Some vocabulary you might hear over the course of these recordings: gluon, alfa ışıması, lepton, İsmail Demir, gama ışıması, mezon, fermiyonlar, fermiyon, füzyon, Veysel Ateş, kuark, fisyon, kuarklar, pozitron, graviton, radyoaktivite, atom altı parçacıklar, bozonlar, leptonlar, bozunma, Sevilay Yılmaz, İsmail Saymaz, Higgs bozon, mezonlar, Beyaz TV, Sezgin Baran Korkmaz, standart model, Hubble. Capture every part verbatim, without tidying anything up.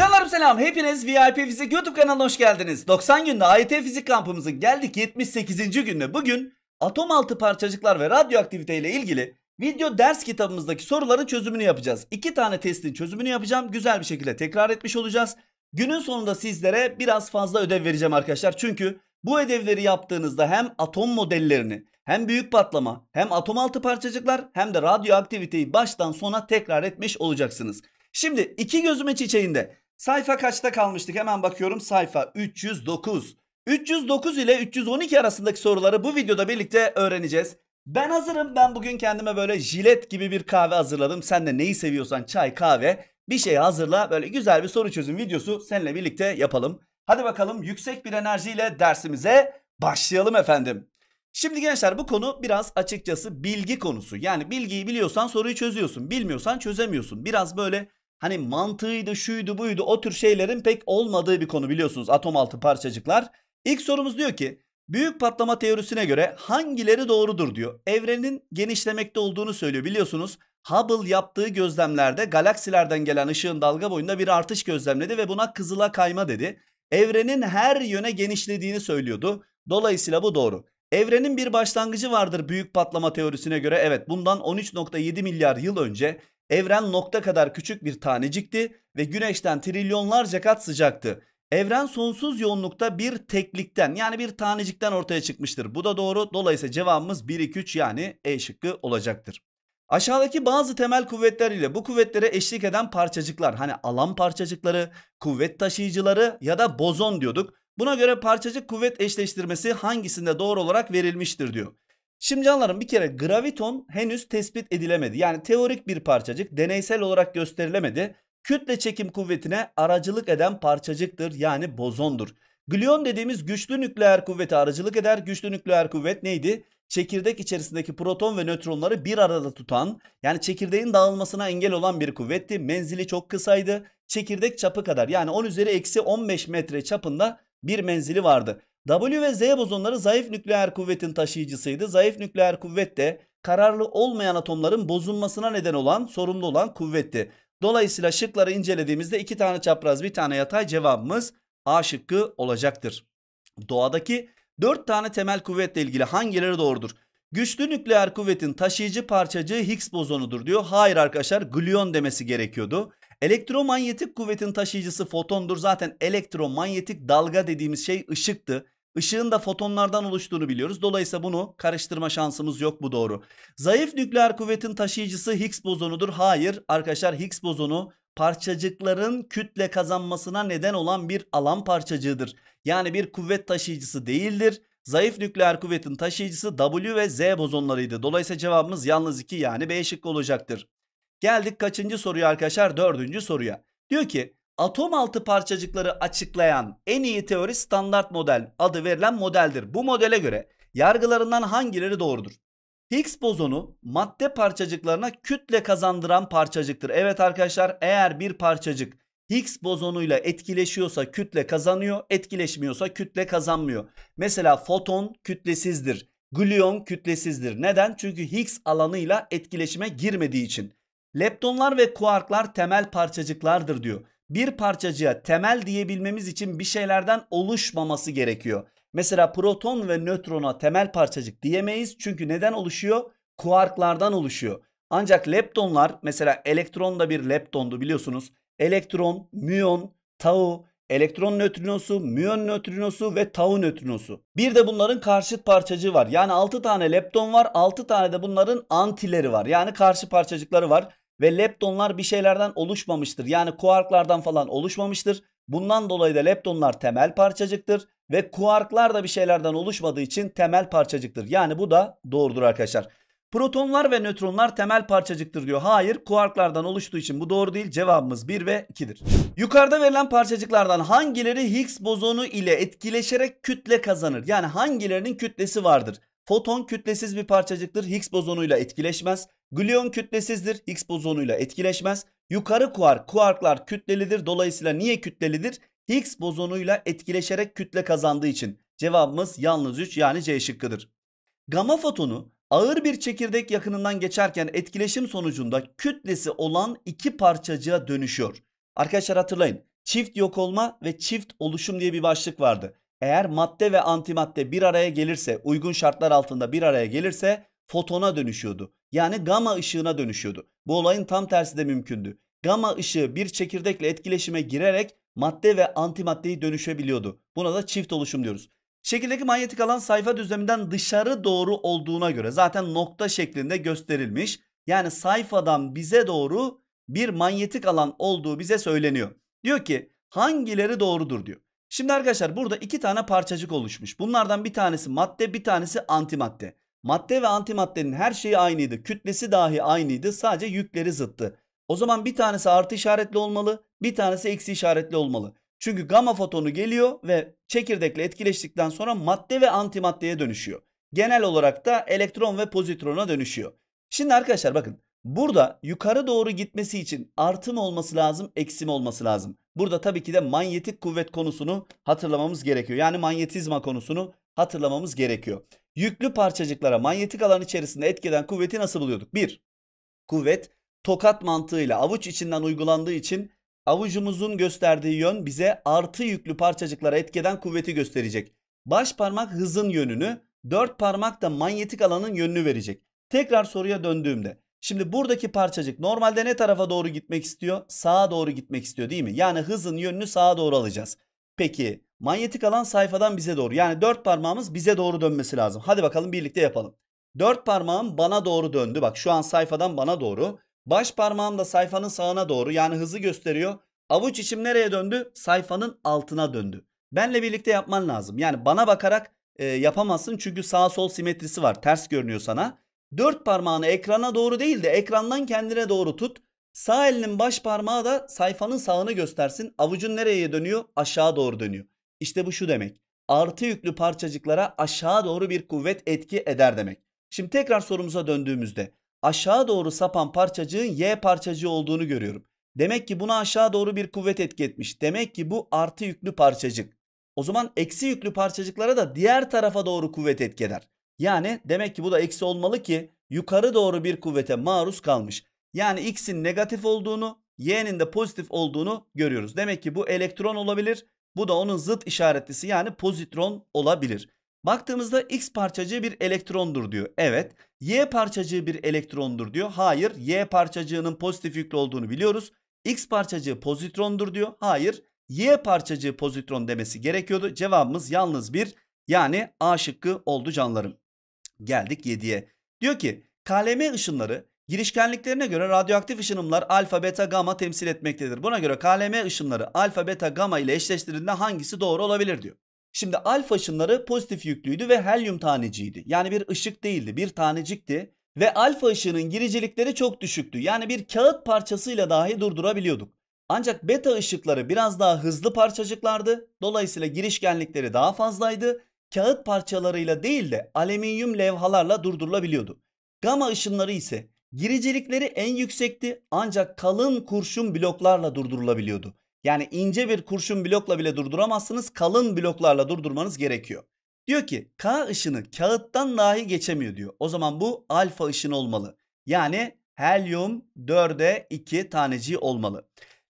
Canlarım selam, hepiniz V I P Fizik YouTube kanalına hoş geldiniz. doksan günde A Y T Fizik kampımızın geldik yetmiş sekizinci gününe. Bugün atom altı parçacıklar ve radyoaktivite ile ilgili video ders kitabımızdaki soruların çözümünü yapacağız. İki tane testin çözümünü yapacağım. Güzel bir şekilde tekrar etmiş olacağız. Günün sonunda sizlere biraz fazla ödev vereceğim arkadaşlar. Çünkü bu ödevleri yaptığınızda hem atom modellerini, hem büyük patlama, hem atom altı parçacıklar, hem de radyoaktiviteyi baştan sona tekrar etmiş olacaksınız. Şimdi iki gözüme çiçeğinde. Sayfa kaçta kalmıştık? Hemen bakıyorum. Sayfa üç yüz dokuz. üç yüz dokuz ile üç yüz on iki arasındaki soruları bu videoda birlikte öğreneceğiz. Ben hazırım. Ben bugün kendime böyle jilet gibi bir kahve hazırladım. Sen de neyi seviyorsan çay, kahve bir şey hazırla. Böyle güzel bir soru çözüm videosu seninle birlikte yapalım. Hadi bakalım, yüksek bir enerjiyle dersimize başlayalım efendim. Şimdi gençler, bu konu biraz açıkçası bilgi konusu. Yani bilgiyi biliyorsan soruyu çözüyorsun. Bilmiyorsan çözemiyorsun. Biraz böyle... Hani mantığıydı, şuydu, buydu, o tür şeylerin pek olmadığı bir konu, biliyorsunuz atom altı parçacıklar. İlk sorumuz diyor ki, büyük patlama teorisine göre hangileri doğrudur diyor. Evrenin genişlemekte olduğunu söylüyor, biliyorsunuz. Hubble yaptığı gözlemlerde galaksilerden gelen ışığın dalga boyunda bir artış gözlemledi ve buna kızıla kayma dedi. Evrenin her yöne genişlediğini söylüyordu. Dolayısıyla bu doğru. Evrenin bir başlangıcı vardır büyük patlama teorisine göre. Evet, bundan on üç nokta yedi milyar yıl önce... Evren nokta kadar küçük bir tanecikti ve güneşten trilyonlarca kat sıcaktı. Evren sonsuz yoğunlukta bir teklikten, yani bir tanecikten ortaya çıkmıştır. Bu da doğru. Dolayısıyla cevabımız bir, iki, üç, yani E şıkkı olacaktır. Aşağıdaki bazı temel kuvvetler ile bu kuvvetlere eşlik eden parçacıklar, hani alan parçacıkları, kuvvet taşıyıcıları ya da bozon diyorduk. Buna göre parçacık kuvvet eşleştirmesi hangisinde doğru olarak verilmiştir diyor. Şimdi canlarım, bir kere graviton henüz tespit edilemedi. Yani teorik bir parçacık, deneysel olarak gösterilemedi. Kütle çekim kuvvetine aracılık eden parçacıktır, yani bozondur. Gluon dediğimiz güçlü nükleer kuvvete aracılık eder. Güçlü nükleer kuvvet neydi? Çekirdek içerisindeki proton ve nötronları bir arada tutan, yani çekirdeğin dağılmasına engel olan bir kuvvetti. Menzili çok kısaydı. Çekirdek çapı kadar, yani on üzeri eksi on beş metre çapında bir menzili vardı. W ve Z bozonları zayıf nükleer kuvvetin taşıyıcısıydı. Zayıf nükleer kuvvet de kararlı olmayan atomların bozunmasına neden olan, sorumlu olan kuvvetti. Dolayısıyla şıkları incelediğimizde iki tane çapraz, bir tane yatay, cevabımız A şıkkı olacaktır. Doğadaki dört tane temel kuvvetle ilgili hangileri doğrudur? Güçlü nükleer kuvvetin taşıyıcı parçacığı Higgs bozonudur diyor. Hayır arkadaşlar, gluon demesi gerekiyordu. Elektromanyetik kuvvetin taşıyıcısı fotondur. Zaten elektromanyetik dalga dediğimiz şey ışıktı. Işığın da fotonlardan oluştuğunu biliyoruz. Dolayısıyla bunu karıştırma şansımız yok. Bu doğru. Zayıf nükleer kuvvetin taşıyıcısı Higgs bozonudur. Hayır arkadaşlar, Higgs bozonu parçacıkların kütle kazanmasına neden olan bir alan parçacığıdır. Yani bir kuvvet taşıyıcısı değildir. Zayıf nükleer kuvvetin taşıyıcısı W ve Z bozonlarıydı. Dolayısıyla cevabımız yalnız iki, yani B şıkkı olacaktır. Geldik kaçıncı soruya arkadaşlar? Dördüncü soruya. Diyor ki, atom altı parçacıkları açıklayan en iyi teori standart model adı verilen modeldir. Bu modele göre yargılarından hangileri doğrudur? Higgs bozonu madde parçacıklarına kütle kazandıran parçacıktır. Evet arkadaşlar, eğer bir parçacık Higgs bozonuyla etkileşiyorsa kütle kazanıyor, etkileşmiyorsa kütle kazanmıyor. Mesela foton kütlesizdir, gluon kütlesizdir. Neden? Çünkü Higgs alanıyla etkileşime girmediği için. Leptonlar ve kuarklar temel parçacıklardır diyor. Bir parçacığa temel diyebilmemiz için bir şeylerden oluşmaması gerekiyor. Mesela proton ve nötrona temel parçacık diyemeyiz. Çünkü neden oluşuyor? Kuarklardan oluşuyor. Ancak leptonlar, mesela elektron da bir leptondu biliyorsunuz. Elektron, müyon, tau, elektron nötrinosu, müyon nötrinosu ve tau nötrinosu. Bir de bunların karşıt parçacığı var. Yani altı tane lepton var, altı tane de bunların antileri var. Yani karşı parçacıkları var. Ve leptonlar bir şeylerden oluşmamıştır. Yani kuarklardan falan oluşmamıştır. Bundan dolayı da leptonlar temel parçacıktır. Ve kuarklar da bir şeylerden oluşmadığı için temel parçacıktır. Yani bu da doğrudur arkadaşlar. Protonlar ve nötronlar temel parçacıktır diyor. Hayır, kuarklardan oluştuğu için bu doğru değil. Cevabımız bir ve ikidir. Yukarıda verilen parçacıklardan hangileri Higgs bozonu ile etkileşerek kütle kazanır? Yani hangilerinin kütlesi vardır? Foton kütlesiz bir parçacıktır. Higgs bozonuyla etkileşmez. Gluon kütlesizdir. Higgs bozonuyla etkileşmez. Yukarı kuark, kuarklar kütlelidir. Dolayısıyla niye kütlelidir? Higgs bozonuyla etkileşerek kütle kazandığı için. Cevabımız yalnız üç, yani C şıkkıdır. Gama fotonu ağır bir çekirdek yakınından geçerken etkileşim sonucunda kütlesi olan iki parçacığa dönüşüyor. Arkadaşlar hatırlayın, çift yok olma ve çift oluşum diye bir başlık vardı. Eğer madde ve antimadde bir araya gelirse, uygun şartlar altında bir araya gelirse fotona dönüşüyordu. Yani gama ışığına dönüşüyordu. Bu olayın tam tersi de mümkündü. Gama ışığı bir çekirdekle etkileşime girerek madde ve antimaddeyi dönüşebiliyordu. Buna da çift oluşum diyoruz. Şekildeki manyetik alan sayfa düzleminden dışarı doğru olduğuna göre zaten nokta şeklinde gösterilmiş. Yani sayfadan bize doğru bir manyetik alan olduğu bize söyleniyor. Diyor ki hangileri doğrudur diyor. Şimdi arkadaşlar burada iki tane parçacık oluşmuş. Bunlardan bir tanesi madde, bir tanesi antimadde. Madde ve antimaddenin her şeyi aynıydı. Kütlesi dahi aynıydı. Sadece yükleri zıttı. O zaman bir tanesi artı işaretli olmalı, bir tanesi eksi işaretli olmalı. Çünkü gama fotonu geliyor ve çekirdekle etkileştikten sonra madde ve antimaddeye dönüşüyor. Genel olarak da elektron ve pozitrona dönüşüyor. Şimdi arkadaşlar bakın. Burada yukarı doğru gitmesi için artı mı olması lazım, eksi mi olması lazım? Burada tabii ki de manyetik kuvvet konusunu hatırlamamız gerekiyor. Yani manyetizma konusunu hatırlamamız gerekiyor. Yüklü parçacıklara manyetik alan içerisinde etkeden kuvveti nasıl buluyorduk? bir. Kuvvet tokat mantığıyla avuç içinden uygulandığı için avucumuzun gösterdiği yön bize artı yüklü parçacıklara etkeden kuvveti gösterecek. Baş parmak hızın yönünü, dört parmak da manyetik alanın yönünü verecek. Tekrar soruya döndüğümde. Şimdi buradaki parçacık normalde ne tarafa doğru gitmek istiyor? Sağa doğru gitmek istiyor değil mi? Yani hızın yönünü sağa doğru alacağız. Peki manyetik alan sayfadan bize doğru. Yani dört parmağımız bize doğru dönmesi lazım. Hadi bakalım birlikte yapalım. dört parmağım bana doğru döndü. Bak şu an sayfadan bana doğru. Baş parmağım da sayfanın sağına doğru. Yani hızı gösteriyor. Avuç içim nereye döndü? Sayfanın altına döndü. Benle birlikte yapman lazım. Yani bana bakarak e, yapamazsın. Çünkü sağ sol simetrisi var. Ters görünüyor sana. Dört parmağını ekrana doğru değil de ekrandan kendine doğru tut. Sağ elinin baş parmağı da sayfanın sağını göstersin. Avucun nereye dönüyor? Aşağı doğru dönüyor. İşte bu şu demek. Artı yüklü parçacıklara aşağı doğru bir kuvvet etki eder demek. Şimdi tekrar sorumuza döndüğümüzde aşağı doğru sapan parçacığın Y parçacığı olduğunu görüyorum. Demek ki buna aşağı doğru bir kuvvet etki etmiş. Demek ki bu artı yüklü parçacık. O zaman eksi yüklü parçacıklara da diğer tarafa doğru kuvvet etki eder. Yani demek ki bu da eksi olmalı ki yukarı doğru bir kuvvete maruz kalmış. Yani X'in negatif olduğunu, Y'nin de pozitif olduğunu görüyoruz. Demek ki bu elektron olabilir. Bu da onun zıt işaretlisi yani pozitron olabilir. Baktığımızda X parçacığı bir elektrondur diyor. Evet. Y parçacığı bir elektrondur diyor. Hayır. Y parçacığının pozitif yüklü olduğunu biliyoruz. X parçacığı pozitrondur diyor. Hayır. Y parçacığı pozitron demesi gerekiyordu. Cevabımız yalnız bir. Yani A şıkkı oldu canlarım. Geldik yediye. Diyor ki K L M ışınları girişkenliklerine göre radyoaktif ışınımlar alfa, beta, gamma temsil etmektedir. Buna göre K L M ışınları alfa, beta, gamma ile eşleştirildiğinde hangisi doğru olabilir diyor. Şimdi alfa ışınları pozitif yüklüydü ve helyum taneciydi. Yani bir ışık değildi, bir tanecikti. Ve alfa ışığının giricilikleri çok düşüktü. Yani bir kağıt parçasıyla dahi durdurabiliyorduk. Ancak beta ışıkları biraz daha hızlı parçacıklardı. Dolayısıyla girişkenlikleri daha fazlaydı. Kağıt parçalarıyla değil de alüminyum levhalarla durdurulabiliyordu. Gama ışınları ise giricilikleri en yüksekti ancak kalın kurşun bloklarla durdurulabiliyordu. Yani ince bir kurşun blokla bile durduramazsınız, kalın bloklarla durdurmanız gerekiyor. Diyor ki K ışını kağıttan dahi geçemiyor diyor. O zaman bu alfa ışını olmalı. Yani helyum dörde iki taneciği olmalı.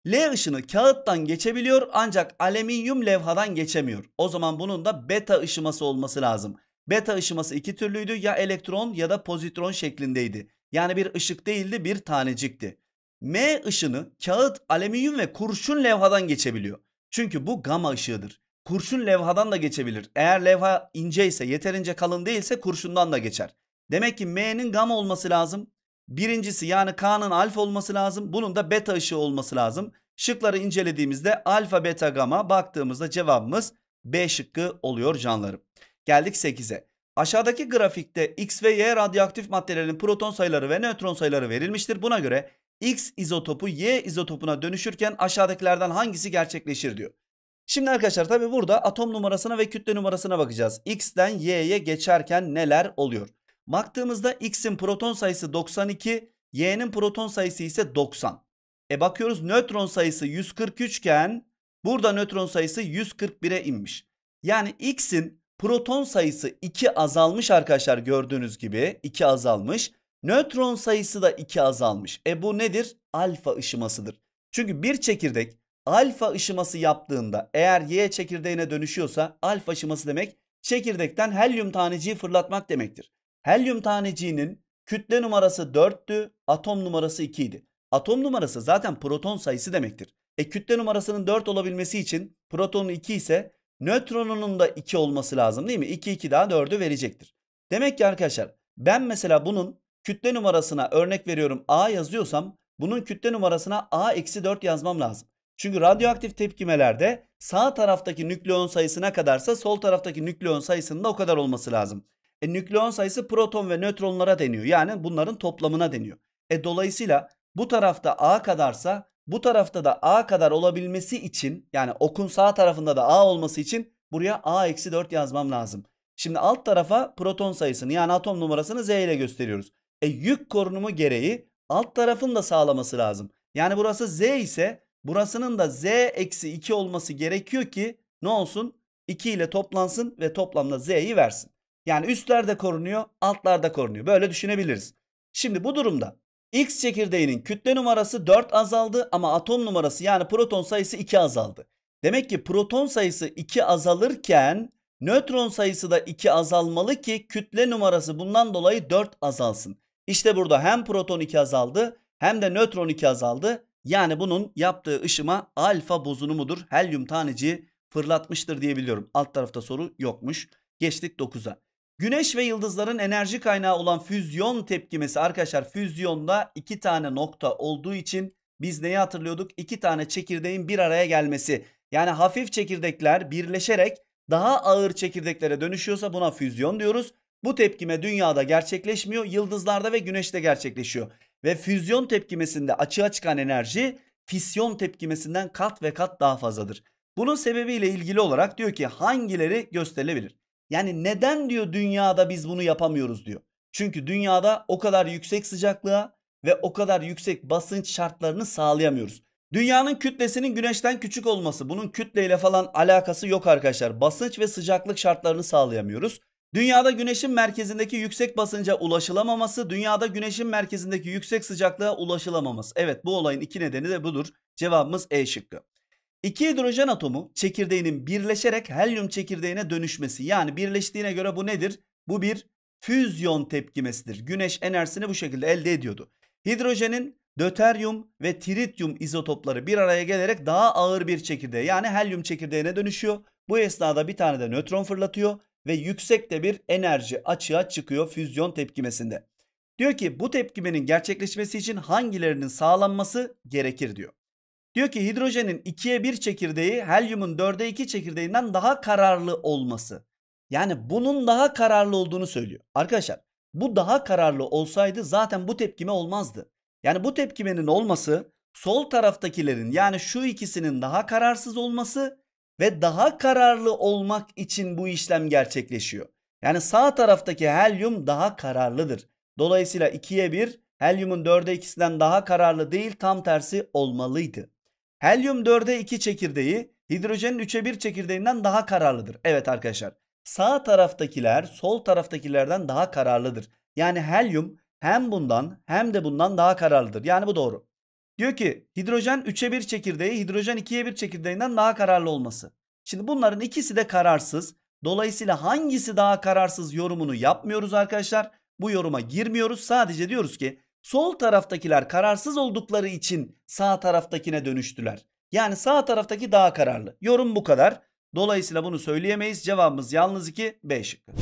L ışını kağıttan geçebiliyor ancak alüminyum levhadan geçemiyor. O zaman bunun da beta ışıması olması lazım. Beta ışıması iki türlüydü, ya elektron ya da pozitron şeklindeydi. Yani bir ışık değildi, bir tanecikti. M ışını kağıt, alüminyum ve kurşun levhadan geçebiliyor. Çünkü bu gama ışığıdır. Kurşun levhadan da geçebilir. Eğer levha ince ise, yeterince kalın değilse kurşundan da geçer. Demek ki M'nin gama olması lazım. Birincisi yani K'nın alfa olması lazım. Bunun da beta ışığı olması lazım. Şıkları incelediğimizde alfa, beta, gama baktığımızda cevabımız B şıkkı oluyor canlarım. Geldik sekize. Aşağıdaki grafikte X ve Y radyoaktif maddelerin proton sayıları ve nötron sayıları verilmiştir. Buna göre X izotopu Y izotopuna dönüşürken aşağıdakilerden hangisi gerçekleşir diyor. Şimdi arkadaşlar tabi burada atom numarasına ve kütle numarasına bakacağız. X'ten Y'ye geçerken neler oluyor? Baktığımızda X'in proton sayısı doksan iki, Y'nin proton sayısı ise doksan. E bakıyoruz nötron sayısı yüz kırk üç iken burada nötron sayısı yüz kırk bire inmiş. Yani X'in proton sayısı iki azalmış arkadaşlar, gördüğünüz gibi iki azalmış. Nötron sayısı da iki azalmış. E bu nedir? Alfa ışımasıdır. Çünkü bir çekirdek alfa ışıması yaptığında eğer Y çekirdeğine dönüşüyorsa alfa ışıması demek çekirdekten helyum taneciği fırlatmak demektir. Helyum taneciğinin kütle numarası dörttü, atom numarası iki idi. Atom numarası zaten proton sayısı demektir. E kütle numarasının dört olabilmesi için protonun iki ise nötronunun da iki olması lazım değil mi? iki iki daha dördü verecektir. Demek ki arkadaşlar ben mesela bunun kütle numarasına örnek veriyorum A yazıyorsam bunun kütle numarasına A eksi dört yazmam lazım. Çünkü radyoaktif tepkimelerde sağ taraftaki nükleon sayısına kadarsa sol taraftaki nükleon sayısının da o kadar olması lazım. E, nükleon sayısı proton ve nötronlara deniyor. Yani bunların toplamına deniyor. E, dolayısıyla bu tarafta A kadarsa bu tarafta da A kadar olabilmesi için yani okun sağ tarafında da A olması için buraya A eksi dört yazmam lazım. Şimdi alt tarafa proton sayısını yani atom numarasını Z ile gösteriyoruz. E, yük korunumu gereği alt tarafın da sağlaması lazım. Yani burası Z ise burasının da Z eksi iki olması gerekiyor ki ne olsun? iki ile toplansın ve toplamda Z'yi versin. Yani üstler de korunuyor, altlar da korunuyor. Böyle düşünebiliriz. Şimdi bu durumda X çekirdeğinin kütle numarası dört azaldı ama atom numarası yani proton sayısı iki azaldı. Demek ki proton sayısı iki azalırken nötron sayısı da iki azalmalı ki kütle numarası bundan dolayı dört azalsın. İşte burada hem proton iki azaldı hem de nötron iki azaldı. Yani bunun yaptığı ışıma alfa bozunumudur. Helyum taneciği fırlatmıştır diyebiliyorum. Alt tarafta soru yokmuş. Geçtik dokuza. Güneş ve yıldızların enerji kaynağı olan füzyon tepkimesi. Arkadaşlar füzyonda iki tane nokta olduğu için biz neyi hatırlıyorduk? İki tane çekirdeğin bir araya gelmesi. Yani hafif çekirdekler birleşerek daha ağır çekirdeklere dönüşüyorsa buna füzyon diyoruz. Bu tepkime dünyada gerçekleşmiyor. Yıldızlarda ve güneşte gerçekleşiyor. Ve füzyon tepkimesinde açığa çıkan enerji fisyon tepkimesinden kat ve kat daha fazladır. Bunun sebebiyle ilgili olarak diyor ki hangileri gösterilebilir? Yani neden diyor dünyada biz bunu yapamıyoruz diyor. Çünkü dünyada o kadar yüksek sıcaklığa ve o kadar yüksek basınç şartlarını sağlayamıyoruz. Dünyanın kütlesinin güneşten küçük olması bunun kütleyle falan alakası yok arkadaşlar. Basınç ve sıcaklık şartlarını sağlayamıyoruz. Dünyada güneşin merkezindeki yüksek basınca ulaşılamaması, dünyada güneşin merkezindeki yüksek sıcaklığa ulaşılamaması. Evet bu olayın iki nedeni de budur. Cevabımız E şıkkı. İki hidrojen atomu çekirdeğinin birleşerek helyum çekirdeğine dönüşmesi. Yani birleştiğine göre bu nedir? Bu bir füzyon tepkimesidir. Güneş enerjisini bu şekilde elde ediyordu. Hidrojenin döteryum ve tritium izotopları bir araya gelerek daha ağır bir çekirdeğe yani helyum çekirdeğine dönüşüyor. Bu esnada bir tane de nötron fırlatıyor. Ve yüksekte bir enerji açığa çıkıyor füzyon tepkimesinde. Diyor ki bu tepkimenin gerçekleşmesi için hangilerinin sağlanması gerekir diyor. Diyor ki hidrojenin ikiye bir çekirdeği helyumun dörde iki çekirdeğinden daha kararlı olması. Yani bunun daha kararlı olduğunu söylüyor. Arkadaşlar bu daha kararlı olsaydı zaten bu tepkime olmazdı. Yani bu tepkimenin olması sol taraftakilerin yani şu ikisinin daha kararsız olması ve daha kararlı olmak için bu işlem gerçekleşiyor. Yani sağ taraftaki helyum daha kararlıdır. Dolayısıyla ikiye bir helyumun dörde ikisinden daha kararlı değil tam tersi olmalıydı. Helyum dörde iki çekirdeği hidrojenin üçe bir çekirdeğinden daha kararlıdır. Evet arkadaşlar sağ taraftakiler sol taraftakilerden daha kararlıdır. Yani helyum hem bundan hem de bundan daha kararlıdır. Yani bu doğru. Diyor ki hidrojen üçe bir çekirdeği hidrojen ikiye bir çekirdeğinden daha kararlı olması. Şimdi bunların ikisi de kararsız. Dolayısıyla hangisi daha kararsız yorumunu yapmıyoruz arkadaşlar. Bu yoruma girmiyoruz. Sadece diyoruz ki sol taraftakiler kararsız oldukları için sağ taraftakine dönüştüler. Yani sağ taraftaki daha kararlı. Yorum bu kadar. Dolayısıyla bunu söyleyemeyiz. Cevabımız yalnız iki B şıkkı.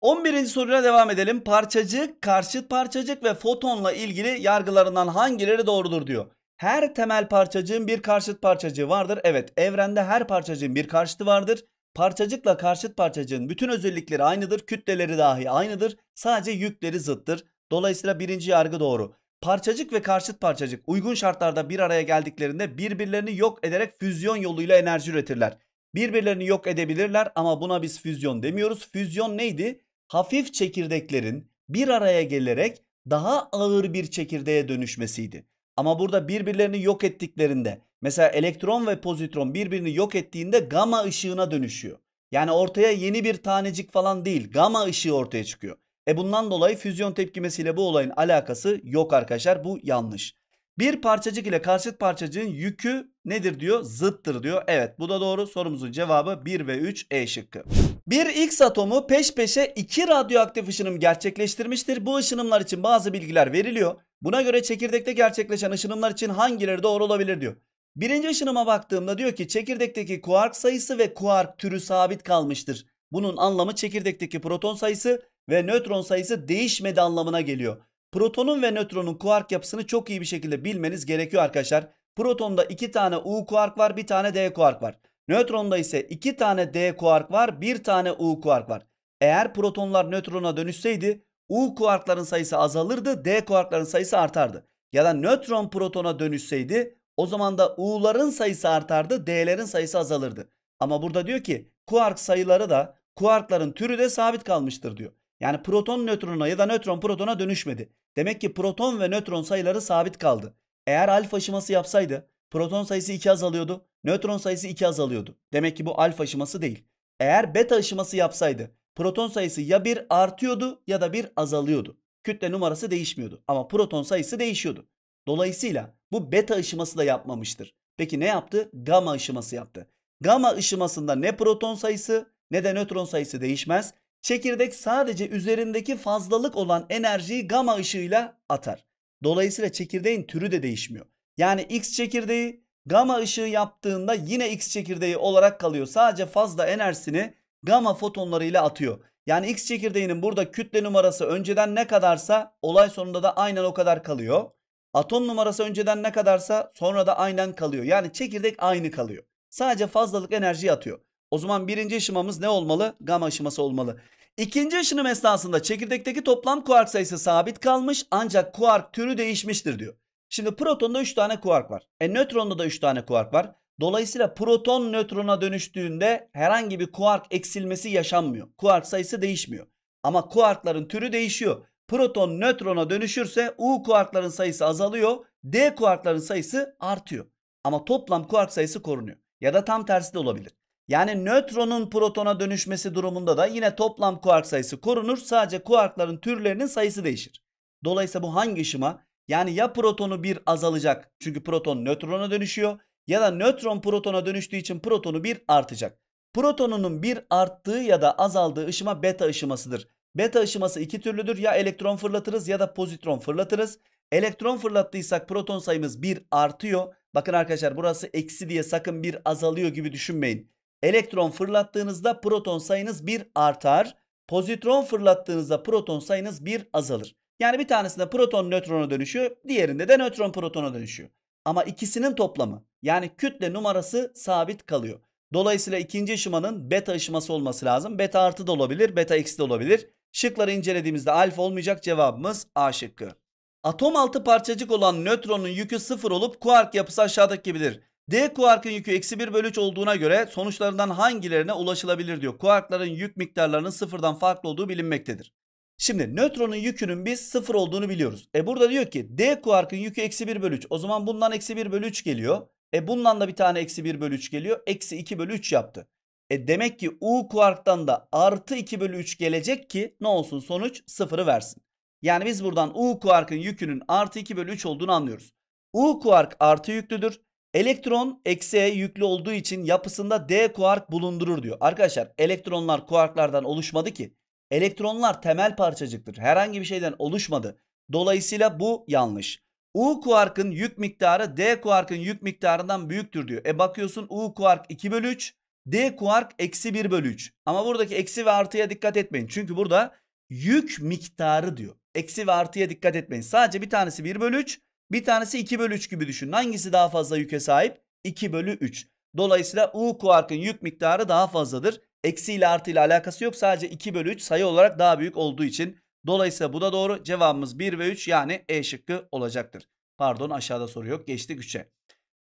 on birinci soruyla devam edelim. Parçacık, karşıt parçacık ve fotonla ilgili yargılarından hangileri doğrudur diyor. Her temel parçacığın bir karşıt parçacığı vardır. Evet, evrende her parçacığın bir karşıtı vardır. Parçacıkla karşıt parçacığın bütün özellikleri aynıdır. Kütleleri dahi aynıdır. Sadece yükleri zıttır. Dolayısıyla birinci yargı doğru. Parçacık ve karşıt parçacık uygun şartlarda bir araya geldiklerinde birbirlerini yok ederek füzyon yoluyla enerji üretirler. Birbirlerini yok edebilirler ama buna biz füzyon demiyoruz. Füzyon neydi? Hafif çekirdeklerin bir araya gelerek daha ağır bir çekirdeğe dönüşmesiydi. Ama burada birbirlerini yok ettiklerinde mesela elektron ve pozitron birbirini yok ettiğinde gama ışığına dönüşüyor. Yani ortaya yeni bir tanecik falan değil gama ışığı ortaya çıkıyor. E bundan dolayı füzyon tepkimesiyle bu olayın alakası yok arkadaşlar bu yanlış. Bir parçacık ile karşıt parçacığın yükü nedir diyor? Zıttır diyor. Evet, bu da doğru. Sorumuzun cevabı bir ve üç, E şıkkı. Bir X atomu peş peşe iki radyoaktif ışınım gerçekleştirmiştir. Bu ışınımlar için bazı bilgiler veriliyor. Buna göre çekirdekte gerçekleşen ışınımlar için hangileri doğru olabilir diyor. Birinci ışınıma baktığımda diyor ki çekirdekteki kuark sayısı ve kuark türü sabit kalmıştır. Bunun anlamı çekirdekteki proton sayısı ve nötron sayısı değişmedi anlamına geliyor. Protonun ve nötronun kuark yapısını çok iyi bir şekilde bilmeniz gerekiyor arkadaşlar. Protonda iki tane U kuark var, bir tane D kuark var. Nötronda ise iki tane D kuark var, bir tane U kuark var. Eğer protonlar nötrona dönüşseydi U kuarkların sayısı azalırdı, D kuarkların sayısı artardı. Ya da nötron protona dönüşseydi o zaman da U'ların sayısı artardı, D'lerin sayısı azalırdı. Ama burada diyor ki kuark sayıları da kuarkların türü de sabit kalmıştır diyor. Yani proton nötrona ya da nötron protona dönüşmedi. Demek ki proton ve nötron sayıları sabit kaldı. Eğer alfa ışıması yapsaydı proton sayısı iki azalıyordu, nötron sayısı iki azalıyordu. Demek ki bu alfa ışıması değil. Eğer beta ışıması yapsaydı proton sayısı ya bir artıyordu ya da bir azalıyordu. Kütle numarası değişmiyordu ama proton sayısı değişiyordu. Dolayısıyla bu beta ışıması da yapmamıştır. Peki ne yaptı? Gama ışıması yaptı. Gama ışımasında ne proton sayısı ne de nötron sayısı değişmez. Çekirdek sadece üzerindeki fazlalık olan enerjiyi gama ışığıyla atar. Dolayısıyla çekirdeğin türü de değişmiyor. Yani X çekirdeği gama ışığı yaptığında yine X çekirdeği olarak kalıyor. Sadece fazla enerjisini gama fotonlarıyla atıyor. Yani X çekirdeğinin burada kütle numarası önceden ne kadarsa olay sonunda da aynen o kadar kalıyor. Atom numarası önceden ne kadarsa sonra da aynen kalıyor. Yani çekirdek aynı kalıyor. Sadece fazlalık enerjiyi atıyor. O zaman birinci ışımamız ne olmalı? Gama ışıması olmalı. İkinci ışınım esnasında çekirdekteki toplam kuark sayısı sabit kalmış ancak kuark türü değişmiştir diyor. Şimdi protonda üç tane kuark var. E nötronda da üç tane kuark var. Dolayısıyla proton nötrona dönüştüğünde herhangi bir kuark eksilmesi yaşanmıyor. Kuark sayısı değişmiyor. Ama kuarkların türü değişiyor. Proton nötrona dönüşürse U kuarkların sayısı azalıyor. D kuarkların sayısı artıyor. Ama toplam kuark sayısı korunuyor. Ya da tam tersi de olabilir. Yani nötronun protona dönüşmesi durumunda da yine toplam kuark sayısı korunur. Sadece kuarkların türlerinin sayısı değişir. Dolayısıyla bu hangi ışıma? Yani ya protonu bir azalacak çünkü proton nötrona dönüşüyor. Ya da nötron protona dönüştüğü için protonu bir artacak. Protonunun bir arttığı ya da azaldığı ışıma beta ışımasıdır. Beta ışıması iki türlüdür. Ya elektron fırlatırız ya da pozitron fırlatırız. Elektron fırlattıysak proton sayımız bir artıyor. Bakın arkadaşlar burası eksi diye sakın bir azalıyor gibi düşünmeyin. Elektron fırlattığınızda proton sayınız bir artar. Pozitron fırlattığınızda proton sayınız bir azalır. Yani bir tanesinde proton nötrona dönüşüyor. Diğerinde de nötron protona dönüşüyor. Ama ikisinin toplamı yani kütle numarası sabit kalıyor. Dolayısıyla ikinci ışımanın beta ışıması olması lazım. Beta artı da olabilir, beta eksi de olabilir. Şıkları incelediğimizde alfa olmayacak, cevabımız A şıkkı. Atom altı parçacık olan nötronun yükü sıfır olup kuark yapısı aşağıdaki gibidir. D kuarkın yükü eksi bir bölü üç olduğuna göre sonuçlarından hangilerine ulaşılabilir diyor. Kuarkların yük miktarlarının sıfırdan farklı olduğu bilinmektedir. Şimdi nötronun yükünün biz sıfır olduğunu biliyoruz. E burada diyor ki D kuarkın yükü eksi bir bölü üç. O zaman bundan eksi bir bölü üç geliyor. E bundan da bir tane eksi bir bölü üç geliyor. Eksi iki bölü üç yaptı. E demek ki U kuarktan da artı iki bölü üç gelecek ki ne olsun, sonuç sıfırı versin. Yani biz buradan U kuarkın yükünün artı iki bölü üç olduğunu anlıyoruz. U kuark artı yüklüdür. Elektron eksiye yüklü olduğu için yapısında D kuark bulundurur diyor. Arkadaşlar elektronlar kuarklardan oluşmadı ki. Elektronlar temel parçacıktır. Herhangi bir şeyden oluşmadı. Dolayısıyla bu yanlış. U kuarkın yük miktarı D kuarkın yük miktarından büyüktür diyor. E bakıyorsun U kuark iki bölü üç. D kuark eksi bir bölü üç. Ama buradaki eksi ve artıya dikkat etmeyin. Çünkü burada yük miktarı diyor. Eksi ve artıya dikkat etmeyin. Sadece bir tanesi bir bölü üç. Bir tanesi iki bölü üç gibi düşünün. Hangisi daha fazla yüke sahip? iki bölü üç. Dolayısıyla U kuarkın yük miktarı daha fazladır. Eksi ile artı ile alakası yok. Sadece iki bölü üç sayı olarak daha büyük olduğu için. Dolayısıyla bu da doğru. Cevabımız bir ve üç yani E şıkkı olacaktır. Pardon, aşağıda soru yok. Geçtik üçe.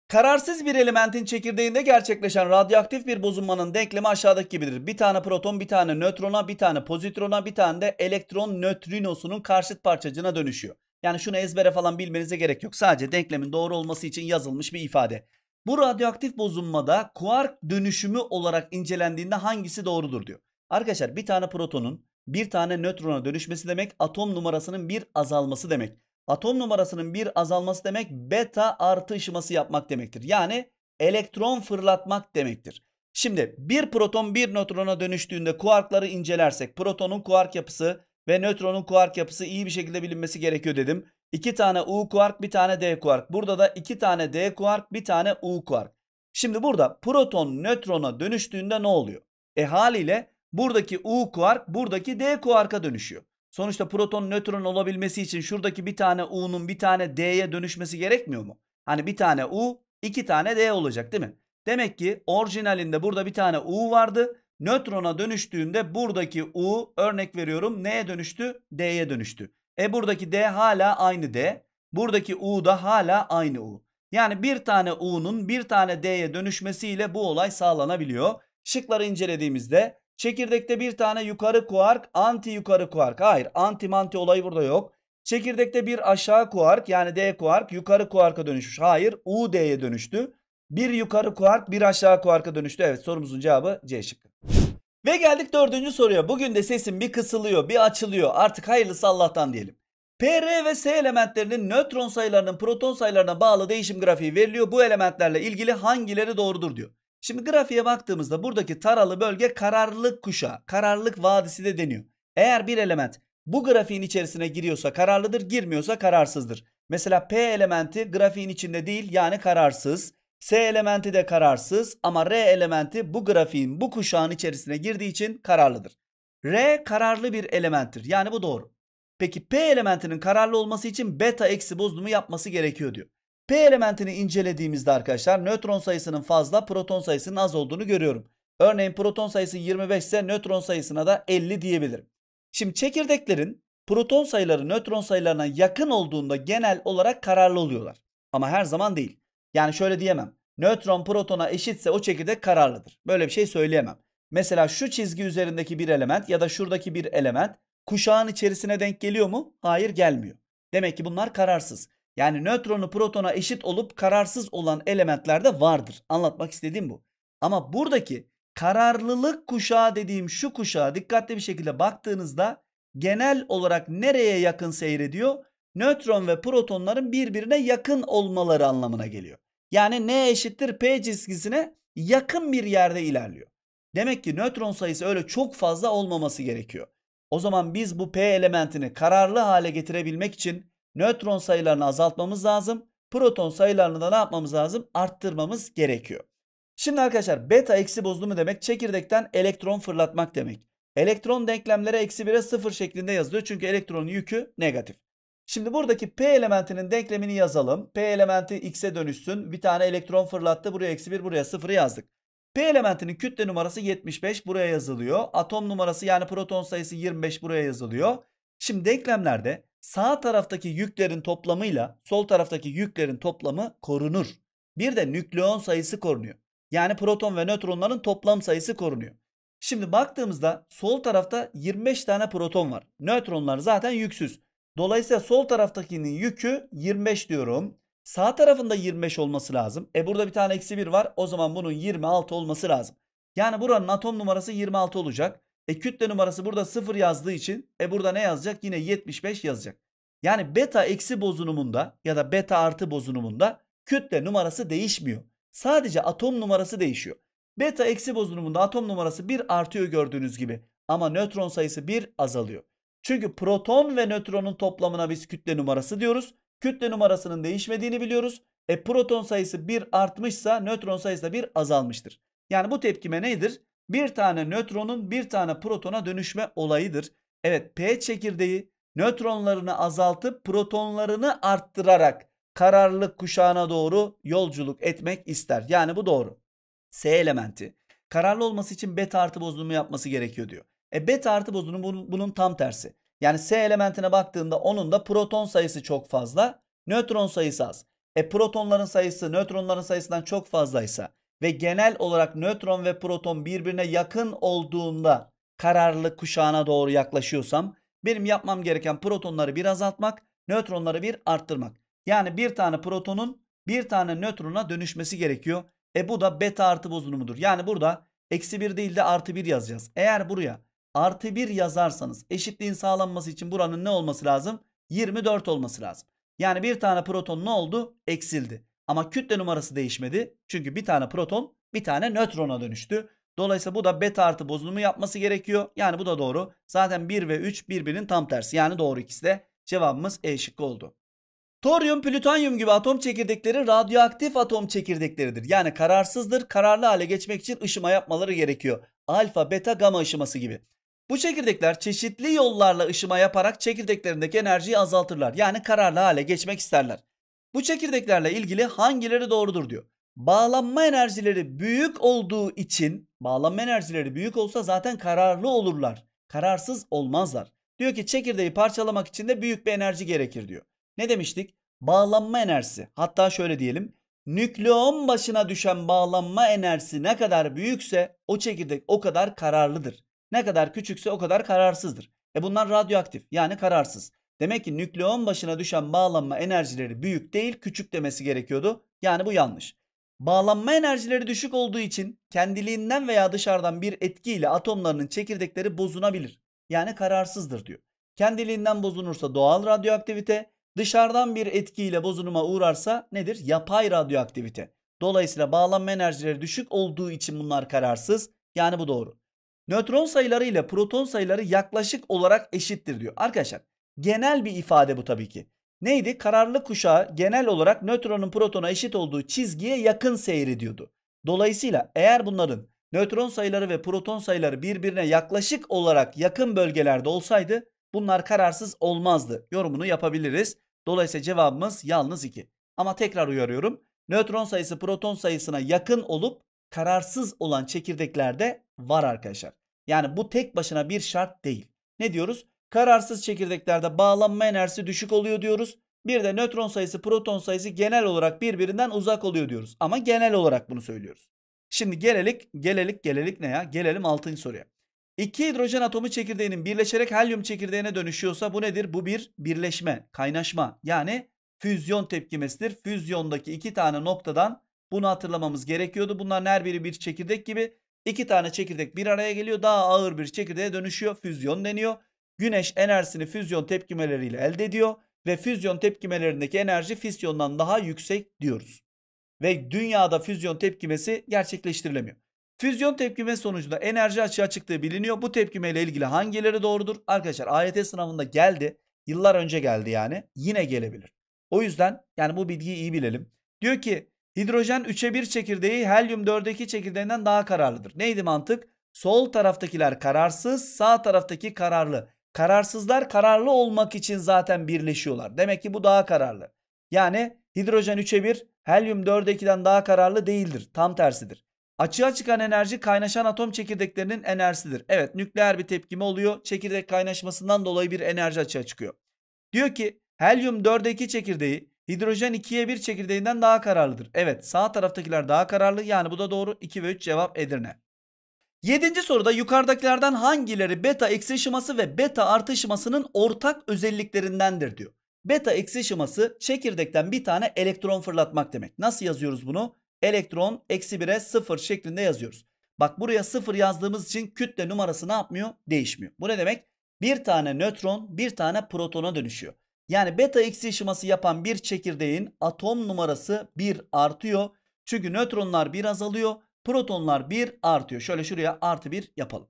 Kararsız bir elementin çekirdeğinde gerçekleşen radyoaktif bir bozunmanın denklemi aşağıdaki gibidir. Bir tane proton, bir tane nötrona, bir tane pozitrona, bir tane de elektron nötrinosunun karşıt parçacığına dönüşüyor. Yani şunu ezbere falan bilmenize gerek yok. Sadece denklemin doğru olması için yazılmış bir ifade. Bu radyoaktif bozunmada kuark dönüşümü olarak incelendiğinde hangisi doğrudur diyor. Arkadaşlar bir tane protonun bir tane nötrona dönüşmesi demek atom numarasının bir azalması demek. atom numarasının bir azalması demek beta artı ışıması yapmak demektir. Yani elektron fırlatmak demektir. Şimdi bir proton bir nötrona dönüştüğünde kuarkları incelersek protonun kuark yapısı ve nötronun kuark yapısı iyi bir şekilde bilinmesi gerekiyor dedim. İki tane U kuark, bir tane D kuark. Burada da iki tane D kuark, bir tane U kuark. Şimdi burada proton nötrona dönüştüğünde ne oluyor? E haliyle buradaki U kuark buradaki D kuarka dönüşüyor. Sonuçta proton nötron olabilmesi için şuradaki bir tane U'nun bir tane D'ye dönüşmesi gerekmiyor mu? Hani bir tane U, iki tane D olacak değil mi? Demek ki orijinalinde burada bir tane U vardı. Nötrona dönüştüğünde buradaki U, örnek veriyorum, neye dönüştü? D'ye dönüştü. E buradaki D hala aynı D. Buradaki U da hala aynı U. Yani bir tane U'nun bir tane D'ye dönüşmesiyle bu olay sağlanabiliyor. Şıkları incelediğimizde çekirdekte bir tane yukarı kuark, anti yukarı kuark. Hayır, anti manti olayı burada yok. Çekirdekte bir aşağı kuark yani D kuark yukarı kuarka dönüşmüş. Hayır, U D'ye dönüştü. Bir yukarı kuark bir aşağı kuarka dönüştü. Evet, sorumuzun cevabı C şıkkı. Ve geldik dördüncü soruya. Bugün de sesim bir kısılıyor bir açılıyor. Artık hayırlısı Allah'tan diyelim. P, R ve S elementlerinin nötron sayılarının proton sayılarına bağlı değişim grafiği veriliyor. Bu elementlerle ilgili hangileri doğrudur diyor. Şimdi grafiğe baktığımızda buradaki taralı bölge kararlılık kuşağı, kararlılık vadisi de deniyor. Eğer bir element bu grafiğin içerisine giriyorsa kararlıdır, girmiyorsa kararsızdır. Mesela P elementi grafiğin içinde değil yani kararsız. S elementi de kararsız ama R elementi bu grafiğin, bu kuşağın içerisine girdiği için kararlıdır. R kararlı bir elementtir. Yani bu doğru. Peki P elementinin kararlı olması için beta eksi bozunumu yapması gerekiyor diyor. P elementini incelediğimizde arkadaşlar nötron sayısının fazla, proton sayısının az olduğunu görüyorum. Örneğin proton sayısı yirmi beş ise nötron sayısına da elli diyebilirim. Şimdi çekirdeklerin proton sayıları nötron sayılarına yakın olduğunda genel olarak kararlı oluyorlar. Ama her zaman değil. Yani şöyle diyemem. Nötron protona eşitse o çekirdek kararlıdır. Böyle bir şey söyleyemem. Mesela şu çizgi üzerindeki bir element ya da şuradaki bir element kuşağın içerisine denk geliyor mu? Hayır, gelmiyor. Demek ki bunlar kararsız. Yani nötronu protona eşit olup kararsız olan elementler de vardır. Anlatmak istediğim bu. Ama buradaki kararlılık kuşağı dediğim şu kuşağa dikkatli bir şekilde baktığınızda genel olarak nereye yakın seyrediyor? Nötron ve protonların birbirine yakın olmaları anlamına geliyor. Yani N eşittir P çizgisine yakın bir yerde ilerliyor. Demek ki nötron sayısı öyle çok fazla olmaması gerekiyor. O zaman biz bu P elementini kararlı hale getirebilmek için nötron sayılarını azaltmamız lazım. Proton sayılarını da ne yapmamız lazım? Arttırmamız gerekiyor. Şimdi arkadaşlar beta eksi bozunumu demek çekirdekten elektron fırlatmak demek. Elektron denklemlere eksi bire sıfır şeklinde yazılıyor. Çünkü elektronun yükü negatif. Şimdi buradaki P elementinin denklemini yazalım. P elementi X'e dönüşsün. Bir tane elektron fırlattı. Buraya eksi bir, buraya sıfırı yazdık. P elementinin kütle numarası yetmiş beş buraya yazılıyor. Atom numarası yani proton sayısı yirmi beş buraya yazılıyor. Şimdi denklemlerde sağ taraftaki yüklerin toplamıyla sol taraftaki yüklerin toplamı korunur. Bir de nükleon sayısı korunuyor. Yani proton ve nötronların toplam sayısı korunuyor. Şimdi baktığımızda sol tarafta yirmi beş tane proton var. Nötronlar zaten yüksüz. Dolayısıyla sol taraftakinin yükü yirmi beş diyorum. Sağ tarafında yirmi beş olması lazım. E burada bir tane eksi bir var. O zaman bunun yirmi altı olması lazım. Yani buranın atom numarası yirmi altı olacak. E kütle numarası burada sıfır yazdığı için e burada ne yazacak? Yine yetmiş beş yazacak. Yani beta eksi bozunumunda ya da beta artı bozunumunda kütle numarası değişmiyor. Sadece atom numarası değişiyor. Beta eksi bozunumunda atom numarası bir artıyor gördüğünüz gibi. Ama nötron sayısı bir azalıyor. Çünkü proton ve nötronun toplamına biz kütle numarası diyoruz. Kütle numarasının değişmediğini biliyoruz. E proton sayısı bir artmışsa nötron sayısı da bir azalmıştır. Yani bu tepkime nedir? Bir tane nötronun bir tane protona dönüşme olayıdır. Evet, P çekirdeği nötronlarını azaltıp protonlarını arttırarak kararlılık kuşağına doğru yolculuk etmek ister. Yani bu doğru. S elementi kararlı olması için beta artı bozunumu yapması gerekiyor diyor. E beta artı bozunumu bunun, bunun tam tersi. Yani S elementine baktığında onun da proton sayısı çok fazla, nötron sayısı az. E protonların sayısı nötronların sayısından çok fazlaysa ve genel olarak nötron ve proton birbirine yakın olduğunda kararlılık kuşağına doğru yaklaşıyorsam benim yapmam gereken protonları bir azaltmak, nötronları bir arttırmak. Yani bir tane protonun bir tane nötrona dönüşmesi gerekiyor. E bu da beta artı bozunumudur. Yani burada eksi bir değil de artı bir yazacağız. Eğer buraya artı bir yazarsanız eşitliğin sağlanması için buranın ne olması lazım? yirmi dört olması lazım. Yani bir tane proton ne oldu? Eksildi. Ama kütle numarası değişmedi. Çünkü bir tane proton bir tane nötrona dönüştü. Dolayısıyla bu da beta artı bozunumu yapması gerekiyor. Yani bu da doğru. Zaten bir ve üç birbirinin tam tersi. Yani doğru, ikisi de cevabımız E şıkkı oldu. Toryum, plütonyum gibi atom çekirdekleri radyoaktif atom çekirdekleridir. Yani kararsızdır. Kararlı hale geçmek için ışıma yapmaları gerekiyor. Alfa, beta, gama ışıması gibi. Bu çekirdekler çeşitli yollarla ışıma yaparak çekirdeklerindeki enerjiyi azaltırlar. Yani kararlı hale geçmek isterler. Bu çekirdeklerle ilgili hangileri doğrudur diyor. Bağlanma enerjileri büyük olduğu için, bağlanma enerjileri büyük olsa zaten kararlı olurlar. Kararsız olmazlar. Diyor ki çekirdeği parçalamak için de büyük bir enerji gerekir diyor. Ne demiştik? Bağlanma enerjisi. Hatta şöyle diyelim. Nükleon başına düşen bağlanma enerjisi ne kadar büyükse o çekirdek o kadar kararlıdır. Ne kadar küçükse o kadar kararsızdır. E bunlar radyoaktif, yani kararsız. Demek ki nükleon başına düşen bağlanma enerjileri büyük değil, küçük demesi gerekiyordu. Yani bu yanlış. Bağlanma enerjileri düşük olduğu için kendiliğinden veya dışarıdan bir etkiyle atomlarının çekirdekleri bozunabilir. Yani kararsızdır diyor. Kendiliğinden bozunursa doğal radyoaktivite, dışarıdan bir etkiyle bozunuma uğrarsa nedir? Yapay radyoaktivite. Dolayısıyla bağlanma enerjileri düşük olduğu için bunlar kararsız. Yani bu doğru. Nötron sayıları ile proton sayıları yaklaşık olarak eşittir diyor. Arkadaşlar genel bir ifade bu tabii ki. Neydi? Kararlı kuşağı genel olarak nötronun protona eşit olduğu çizgiye yakın seyrediyordu. Dolayısıyla eğer bunların nötron sayıları ve proton sayıları birbirine yaklaşık olarak yakın bölgelerde olsaydı bunlar kararsız olmazdı. Yorumunu yapabiliriz. Dolayısıyla cevabımız yalnız iki. Ama tekrar uyarıyorum. Nötron sayısı proton sayısına yakın olup kararsız olan çekirdeklerde var arkadaşlar. Yani bu tek başına bir şart değil. Ne diyoruz? Kararsız çekirdeklerde bağlanma enerjisi düşük oluyor diyoruz. Bir de nötron sayısı, proton sayısı genel olarak birbirinden uzak oluyor diyoruz. Ama genel olarak bunu söylüyoruz. Şimdi gelelik, gelelik, gelelik ne ya? Gelelim altıncı soruya. İki hidrojen atomu çekirdeğinin birleşerek helyum çekirdeğine dönüşüyorsa bu nedir? Bu bir birleşme, kaynaşma, yani füzyon tepkimesidir. Füzyondaki iki tane noktadan bunu hatırlamamız gerekiyordu. Bunların her biri bir çekirdek gibi. İki tane çekirdek bir araya geliyor. Daha ağır bir çekirdeğe dönüşüyor. Füzyon deniyor. Güneş enerjisini füzyon tepkimeleriyle elde ediyor. Ve füzyon tepkimelerindeki enerji fisyondan daha yüksek diyoruz. Ve dünyada füzyon tepkimesi gerçekleştirilemiyor. Füzyon tepkimesi sonucunda enerji açığa çıktığı biliniyor. Bu tepkimeyle ilgili hangileri doğrudur? Arkadaşlar A Y T sınavında geldi. Yıllar önce geldi yani. Yine gelebilir. O yüzden yani bu bilgiyi iyi bilelim. Diyor ki hidrojen üçe bir çekirdeği helyum dörde iki çekirdeğinden daha kararlıdır. Neydi mantık? Sol taraftakiler kararsız, sağ taraftaki kararlı. Kararsızlar kararlı olmak için zaten birleşiyorlar. Demek ki bu daha kararlı. Yani hidrojen üçe bir, helyum dörde ikiden daha kararlı değildir. Tam tersidir. Açığa çıkan enerji kaynaşan atom çekirdeklerinin enerjisidir. Evet, nükleer bir tepkime oluyor. Çekirdek kaynaşmasından dolayı bir enerji açığa çıkıyor. Diyor ki helyum dörde iki çekirdeği hidrojen ikiye bir çekirdeğinden daha kararlıdır. Evet, sağ taraftakiler daha kararlı. Yani bu da doğru. iki ve üç cevap Edirne. yedinci soruda yukarıdakilerden hangileri beta eksi ışıması ve beta artı ışımasının ortak özelliklerindendir diyor. Beta eksi ışıması çekirdekten bir tane elektron fırlatmak demek. Nasıl yazıyoruz bunu? Elektron eksi bire sıfır şeklinde yazıyoruz. Bak buraya sıfır yazdığımız için kütle numarası ne yapmıyor? Değişmiyor. Bu ne demek? Bir tane nötron bir tane protona dönüşüyor. Yani beta eksi ışıması yapan bir çekirdeğin atom numarası bir artıyor. Çünkü nötronlar bir azalıyor. Protonlar bir artıyor. Şöyle şuraya artı bir yapalım.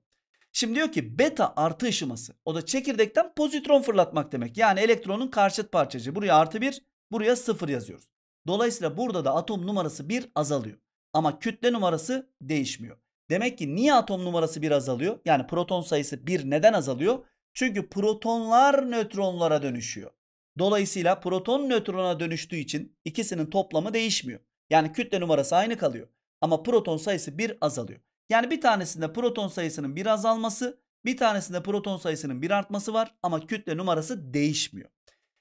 Şimdi diyor ki beta artı ışıması. O da çekirdekten pozitron fırlatmak demek. Yani elektronun karşıt parçacı. Buraya artı bir, buraya sıfır yazıyoruz. Dolayısıyla burada da atom numarası bir azalıyor. Ama kütle numarası değişmiyor. Demek ki niye atom numarası bir azalıyor? Yani proton sayısı bir neden azalıyor? Çünkü protonlar nötronlara dönüşüyor. Dolayısıyla proton nötrona dönüştüğü için ikisinin toplamı değişmiyor. Yani kütle numarası aynı kalıyor. Ama proton sayısı bir azalıyor. Yani bir tanesinde proton sayısının bir azalması, bir tanesinde proton sayısının bir artması var ama kütle numarası değişmiyor.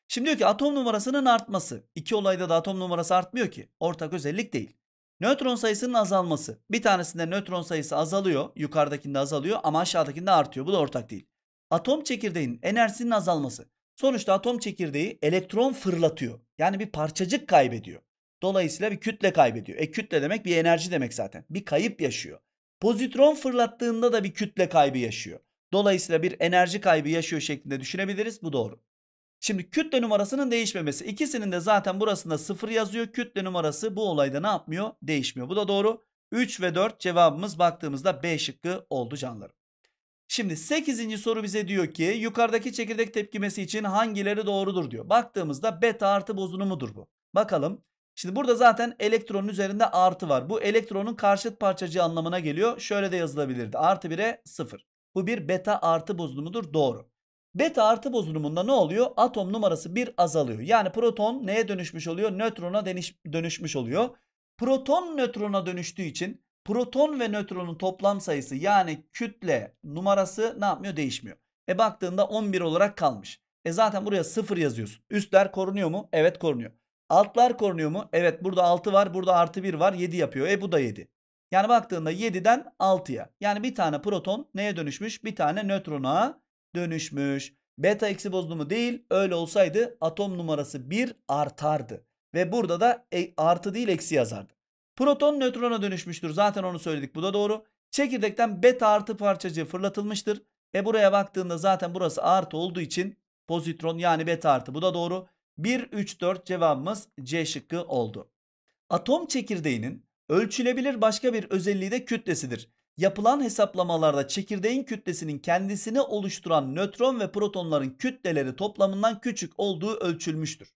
Şimdi diyor ki atom numarasının artması. İki olayda da atom numarası artmıyor ki. Ortak özellik değil. Nötron sayısının azalması. Bir tanesinde nötron sayısı azalıyor. Yukarıdakinde azalıyor ama aşağıdakinde artıyor. Bu da ortak değil. Atom çekirdeğinin enerjisinin azalması. Sonuçta atom çekirdeği elektron fırlatıyor. Yani bir parçacık kaybediyor. Dolayısıyla bir kütle kaybediyor. E kütle demek bir enerji demek zaten. Bir kayıp yaşıyor. Pozitron fırlattığında da bir kütle kaybı yaşıyor. Dolayısıyla bir enerji kaybı yaşıyor şeklinde düşünebiliriz. Bu doğru. Şimdi kütle numarasının değişmemesi. İkisinin de zaten burasında sıfır yazıyor. Kütle numarası bu olayda ne yapmıyor? Değişmiyor. Bu da doğru. üç ve dört cevabımız baktığımızda B şıkkı oldu canlarım. Şimdi sekizinci soru bize diyor ki yukarıdaki çekirdek tepkimesi için hangileri doğrudur diyor. Baktığımızda beta artı bozunumudur bu. Bakalım. Şimdi burada zaten elektronun üzerinde artı var. Bu elektronun karşıt parçacığı anlamına geliyor. Şöyle de yazılabilirdi. Artı bire sıfır. Bu bir beta artı bozunumudur. Doğru. Beta artı bozunumunda ne oluyor? Atom numarası bir azalıyor. Yani proton neye dönüşmüş oluyor? Nötrona dönüşmüş oluyor. Proton nötrona dönüştüğü için proton ve nötronun toplam sayısı yani kütle numarası ne yapmıyor? Değişmiyor. E baktığında on bir olarak kalmış. E zaten buraya sıfır yazıyorsun. Üstler korunuyor mu? Evet korunuyor. Altlar korunuyor mu? Evet burada altı var. Burada artı bir var. yedi yapıyor. E bu da yedi. Yani baktığında yediden altıya. Yani bir tane proton neye dönüşmüş? Bir tane nötrona dönüşmüş. Beta eksi bozunumu değil. Öyle olsaydı atom numarası bir artardı. Ve burada da e, artı değil eksi yazardı. Proton nötrona dönüşmüştür. Zaten onu söyledik. Bu da doğru. Çekirdekten beta artı parçacığı fırlatılmıştır. E buraya baktığında zaten burası artı olduğu için pozitron yani beta artı. Bu da doğru. bir, üç, dört cevabımız C şıkkı oldu. Atom çekirdeğinin ölçülebilir başka bir özelliği de kütlesidir. Yapılan hesaplamalarda çekirdeğin kütlesinin kendisini oluşturan nötron ve protonların kütleleri toplamından küçük olduğu ölçülmüştür.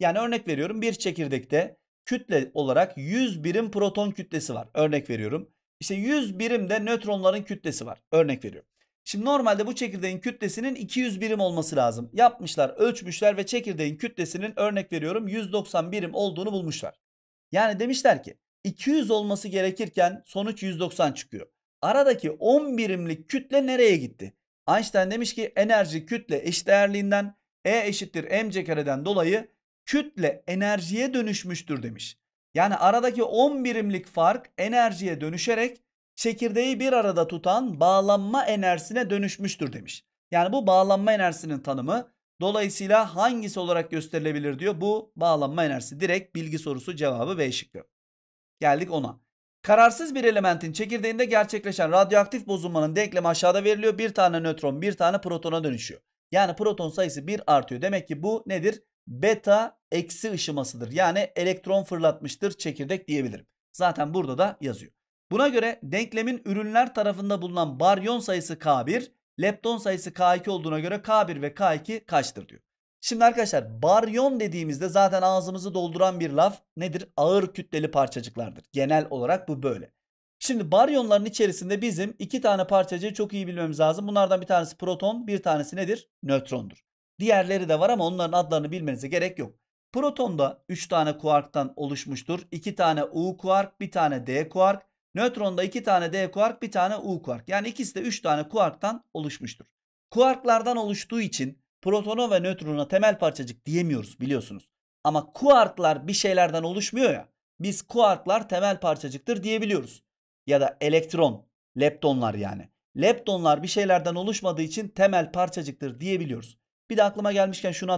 Yani örnek veriyorum bir çekirdekte kütle olarak yüz birim proton kütlesi var. Örnek veriyorum. İşte yüz birim de nötronların kütlesi var. Örnek veriyorum. Şimdi normalde bu çekirdeğin kütlesinin iki yüz birim olması lazım. Yapmışlar, ölçmüşler ve çekirdeğin kütlesinin örnek veriyorum yüz doksan birim olduğunu bulmuşlar. Yani demişler ki iki yüz olması gerekirken sonuç yüz doksan çıkıyor. Aradaki on birimlik kütle nereye gitti? Einstein demiş ki enerji kütle eşdeğerliğinden E eşittir mc kareden dolayı kütle enerjiye dönüşmüştür demiş. Yani aradaki on birimlik fark enerjiye dönüşerek çekirdeği bir arada tutan bağlanma enerjisine dönüşmüştür demiş. Yani bu bağlanma enerjisinin tanımı. Dolayısıyla hangisi olarak gösterilebilir diyor. Bu bağlanma enerjisi direkt bilgi sorusu cevabı B şıkkı. Geldik ona. Kararsız bir elementin çekirdeğinde gerçekleşen radyoaktif bozulmanın denklemi aşağıda veriliyor. Bir tane nötron bir tane protona dönüşüyor. Yani proton sayısı bir artıyor. Demek ki bu nedir? Beta eksi ışımasıdır. Yani elektron fırlatmıştır çekirdek diyebilirim. Zaten burada da yazıyor. Buna göre denklemin ürünler tarafında bulunan baryon sayısı K bir, lepton sayısı K iki olduğuna göre K bir ve K iki kaçtır diyor. Şimdi arkadaşlar baryon dediğimizde zaten ağzımızı dolduran bir laf nedir? Ağır kütleli parçacıklardır. Genel olarak bu böyle. Şimdi baryonların içerisinde bizim iki tane parçacığı çok iyi bilmemiz lazım. Bunlardan bir tanesi proton, bir tanesi nedir? Nötrondur. Diğerleri de var ama onların adlarını bilmenize gerek yok. Protonda üç tane kuarktan oluşmuştur. iki tane U kuark, bir tane D kuark. Nötronda iki tane D kuark, bir tane U kuark. Yani ikisi de üç tane kuarktan oluşmuştur. Kuarklardan oluştuğu için protona ve nötrona temel parçacık diyemiyoruz biliyorsunuz. Ama kuarklar bir şeylerden oluşmuyor ya. Biz kuarklar temel parçacıktır diyebiliyoruz. Ya da elektron, leptonlar yani. Leptonlar bir şeylerden oluşmadığı için temel parçacıktır diyebiliyoruz. Bir de aklıma gelmişken şunu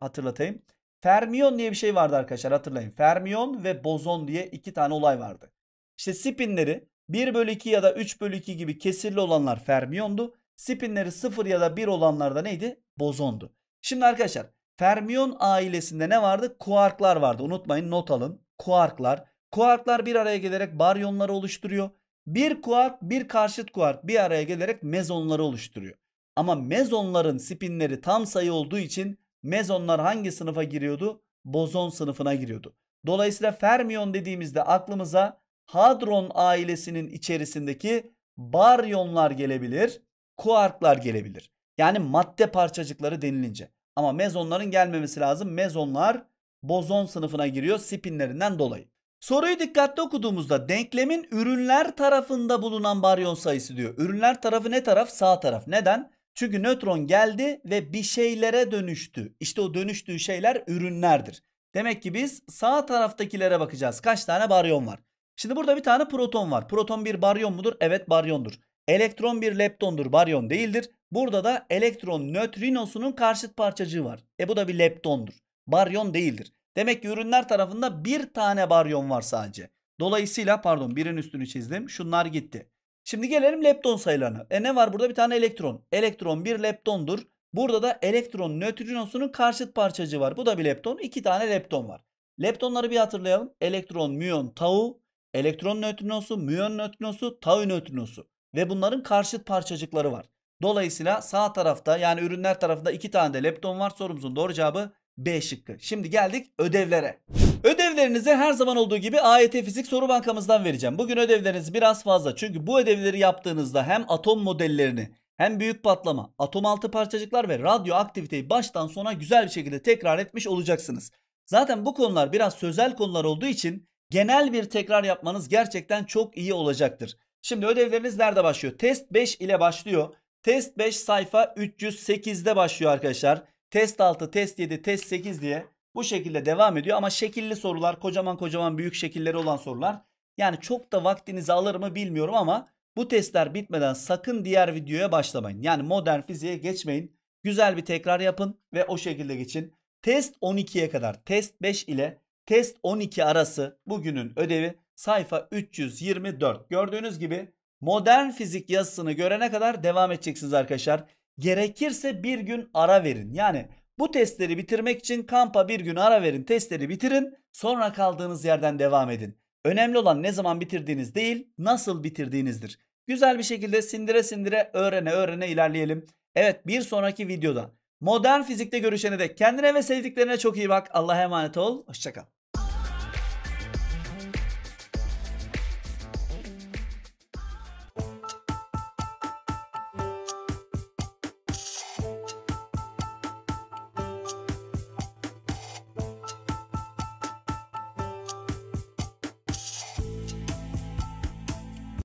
hatırlatayım. Fermiyon diye bir şey vardı arkadaşlar hatırlayın. Fermiyon ve bozon diye iki tane olay vardı. İşte spinleri bir bölü iki ya da üç bölü iki gibi kesirli olanlar fermiyondu. Spinleri sıfır ya da bir olanlar da neydi? Bozondu. Şimdi arkadaşlar fermiyon ailesinde ne vardı? Kuarklar vardı. Unutmayın not alın. Kuarklar. Kuarklar bir araya gelerek baryonları oluşturuyor. Bir kuark bir karşıt kuark bir araya gelerek mezonları oluşturuyor. Ama mezonların spinleri tam sayı olduğu için mezonlar hangi sınıfa giriyordu? Bozon sınıfına giriyordu. Dolayısıyla fermiyon dediğimizde aklımıza hadron ailesinin içerisindeki baryonlar gelebilir, kuarklar gelebilir. Yani madde parçacıkları denilince. Ama mezonların gelmemesi lazım. Mezonlar bozon sınıfına giriyor spinlerinden dolayı. Soruyu dikkatli okuduğumuzda denklemin ürünler tarafında bulunan baryon sayısı diyor. Ürünler tarafı ne taraf? Sağ taraf. Neden? Çünkü nötron geldi ve bir şeylere dönüştü. İşte o dönüştüğü şeyler ürünlerdir. Demek ki biz sağ taraftakilere bakacağız. Kaç tane baryon var? Şimdi burada bir tane proton var. Proton bir baryon mudur? Evet baryondur. Elektron bir leptondur. Baryon değildir. Burada da elektron nötrinosunun karşıt parçacığı var. E bu da bir leptondur. Baryon değildir. Demek ki ürünler tarafında bir tane baryon var sadece. Dolayısıyla pardon birin üstünü çizdim. Şunlar gitti. Şimdi gelelim lepton sayılarına. E ne var burada? Bir tane elektron. Elektron bir leptondur. Burada da elektron nötrinosunun karşıt parçacığı var. Bu da bir lepton. İki tane lepton var. Leptonları bir hatırlayalım. Elektron, müyon, tau, elektron nötrinosu, müyon nötrinosu, tau nötrinosu ve bunların karşıt parçacıkları var. Dolayısıyla sağ tarafta, yani ürünler tarafında iki tane de lepton var. Sorumuzun doğru cevabı B şıkkı. Şimdi geldik ödevlere. Ödevlerinizi her zaman olduğu gibi A Y T Fizik soru bankamızdan vereceğim. Bugün ödevleriniz biraz fazla. Çünkü bu ödevleri yaptığınızda hem atom modellerini hem büyük patlama, atom altı parçacıklar ve radyoaktiviteyi baştan sona güzel bir şekilde tekrar etmiş olacaksınız. Zaten bu konular biraz sözel konular olduğu için genel bir tekrar yapmanız gerçekten çok iyi olacaktır. Şimdi ödevleriniz nerede başlıyor? Test beş ile başlıyor. Test beş sayfa üç yüz sekiz'de başlıyor arkadaşlar. Test altı, test yedi, test sekiz diye bu şekilde devam ediyor. Ama şekilli sorular, kocaman kocaman büyük şekilleri olan sorular. Yani çok da vaktinizi alır mı bilmiyorum ama bu testler bitmeden sakın diğer videoya başlamayın. Yani modern fiziğe geçmeyin. Güzel bir tekrar yapın ve o şekilde geçin. Test on iki'ye kadar, test beş ile test on iki arası bugünün ödevi sayfa üç yüz yirmi dört. Gördüğünüz gibi modern fizik yazısını görene kadar devam edeceksiniz arkadaşlar. Gerekirse bir gün ara verin. Yani bu testleri bitirmek için kampa bir gün ara verin, testleri bitirin, sonra kaldığınız yerden devam edin. Önemli olan ne zaman bitirdiğiniz değil, nasıl bitirdiğinizdir. Güzel bir şekilde sindire sindire öğrene öğrene ilerleyelim. Evet, bir sonraki videoda modern fizikte görüşene dek kendine ve sevdiklerine çok iyi bak. Allah'a emanet ol. Hoşça kal.